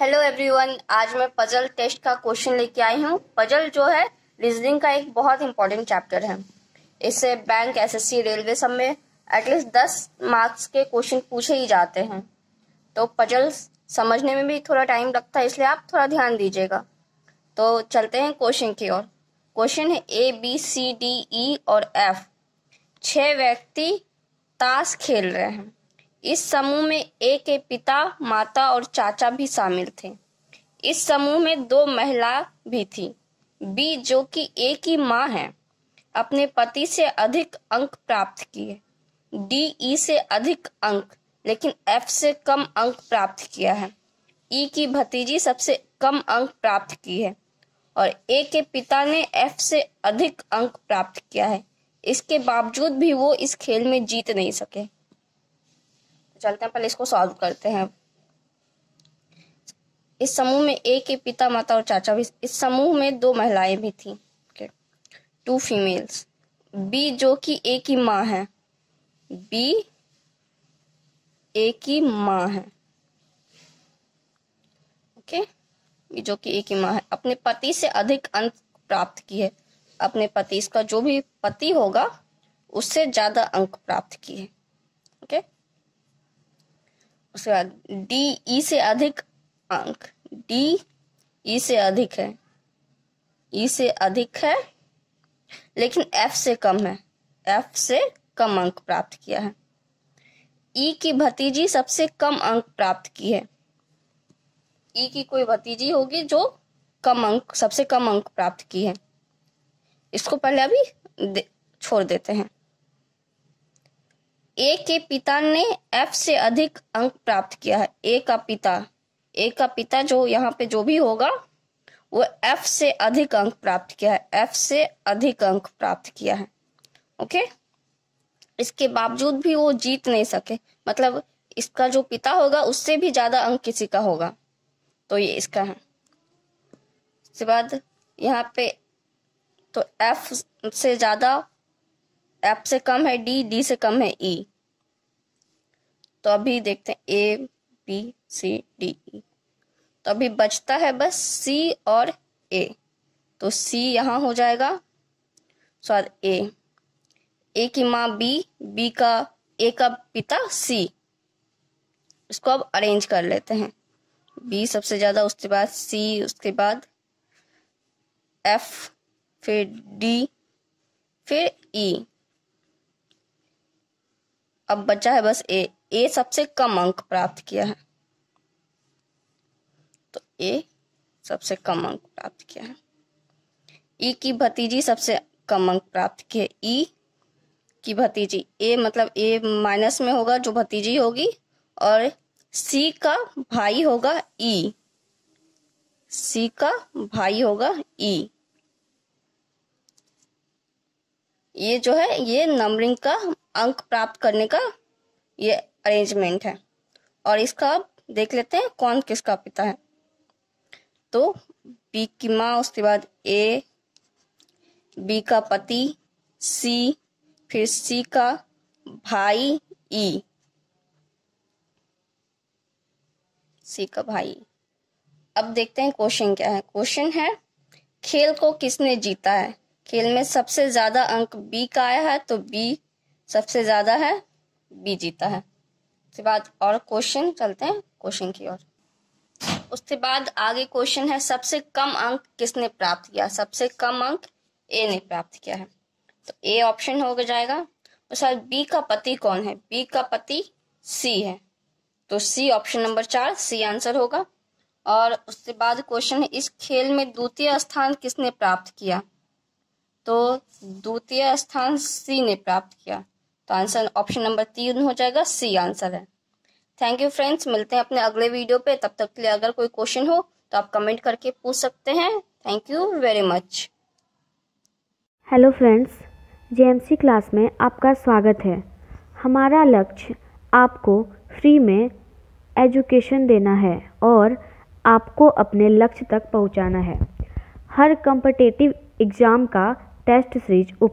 Hello everyone, आज मैं puzzle test का क्वेश्चन लेके आई हूँ। पजल जो है रीजनिंग का एक बहुत इंपॉर्टेंट चैप्टर है। इससे बैंक, एसएससी, रेलवे सब में एटलीस्ट 10 मार्क्स के क्वेश्चन पूछे ही जाते हैं। तो पजल समझने में भी थोड़ा टाइम लगता है, इसलिए आप थोड़ा ध्यान दीजिएगा। तो चलते हैं क्वेश्चन की ओर। क्वेश्चन है ABCDE और F। 6 व्यक्ति ताश खेल रहे हैं। इस समूह में ए के पिता, माता और चाचा भी शामिल थे। इस समूह में 2 महिला भी थी। बी, जो कि ए की मां है, अपने पति से अधिक अंक प्राप्त किए। डी, ई से अधिक अंक लेकिन एफ से कम अंक प्राप्त किया है। ई की भतीजी सबसे कम अंक प्राप्त की है और ए के पिता ने एफ से अधिक अंक प्राप्त किया है। इसके बावजूद भी वो इस खेल में जीत नहीं सके। चलते हैं, पहले इसको सॉल्व करते हैं। इस समूह में ए के पिता, माता और चाचा भी, इस समूह में 2 महिलाएं भी थी, 2 फीमेल्स। बी, जो कि ए की मां है, बी ए की मां है, ओके, जो कि ए की मां है, अपने पति से अधिक अंक प्राप्त की है। अपने पति, इसका जो भी पति होगा उससे ज्यादा अंक प्राप्त की है, ओके। उसके बाद डी, ई से अधिक अंक, डी ई से अधिक है, ई से अधिक है लेकिन एफ से कम है, एफ से कम अंक प्राप्त किया है। ई की भतीजी सबसे कम अंक प्राप्त की है। ई की कोई भतीजी होगी जो कम अंक, सबसे कम अंक प्राप्त की है। इसको पहले अभी छोड़ देते हैं। ए के पिता ने एफ से अधिक अंक प्राप्त किया है। ए का पिता जो यहाँ पे जो भी होगा वो एफ से अधिक अंक प्राप्त किया है, एफ से अधिक अंक प्राप्त किया है, ओके। इसके बावजूद भी वो जीत नहीं सके, मतलब इसका जो पिता होगा उससे भी ज्यादा अंक किसी का होगा, तो ये इसका है। इसके बाद यहाँ पे तो एफ से ज्यादा, एफ से कम है डी, डी से कम है ई। तो अभी देखते हैं ए, बी, सी, डी, ई। तो अभी बचता है बस सी और ए। तो सी यहाँ हो जाएगा, सॉरी ए, ए की माँ बी, बी का, ए का पिता सी। इसको अब अरेंज कर लेते हैं। बी सबसे ज्यादा, उसके बाद सी, उसके बाद एफ, फिर डी, फिर ई। अब बचा है बस ए। ए सबसे कम अंक प्राप्त किया है, तो ए सबसे कम अंक प्राप्त किया है। ई की भतीजी सबसे कम अंक प्राप्त किए। ई की भतीजी, ए मतलब ए माइनस में होगा जो भतीजी होगी, और सी का भाई होगा ई, सी का भाई होगा ई। ये जो है ये नंबरिंग का, अंक प्राप्त करने का ये अरेंजमेंट है। और इसका अब देख लेते हैं कौन किसका पिता है। तो बी की माँ, उसके बाद ए, बी का पति सी, फिर सी का भाई ई, सी का भाई। अब देखते हैं क्वेश्चन क्या है। क्वेश्चन है खेल को किसने जीता है। खेल में सबसे ज्यादा अंक बी का आया है, तो बी सबसे ज्यादा है, बी जीता है। उसके बाद और क्वेश्चन, चलते हैं क्वेश्चन की ओर। उसके बाद आगे क्वेश्चन है सबसे कम अंक किसने प्राप्त किया। सबसे कम अंक ए ने प्राप्त किया है, तो ए ऑप्शन हो जाएगा। उसके बाद बी का पति कौन है। बी का पति सी है, तो C option number 4 C answer होगा। और उसके बाद क्वेश्चन है इस खेल में द्वितीय स्थान किसने प्राप्त किया। तो द्वितीय स्थान सी ने प्राप्त किया, तो आंसर ऑप्शन नंबर 3 हो जाएगा, सी आंसर है। थैंक यू फ्रेंड्स, मिलते हैं अपने अगले वीडियो पे। तब तक के लिए अगर कोई क्वेश्चन हो तो आप कमेंट करके पूछ सकते हैं। Thank you very much. Hello friends, JMC class में आपका स्वागत है। हमारा लक्ष्य आपको फ्री में एजुकेशन देना है और आपको अपने लक्ष्य तक पहुँचाना है। हर कॉम्पिटिटिव एग्ज़ाम का टेस्ट सीरीज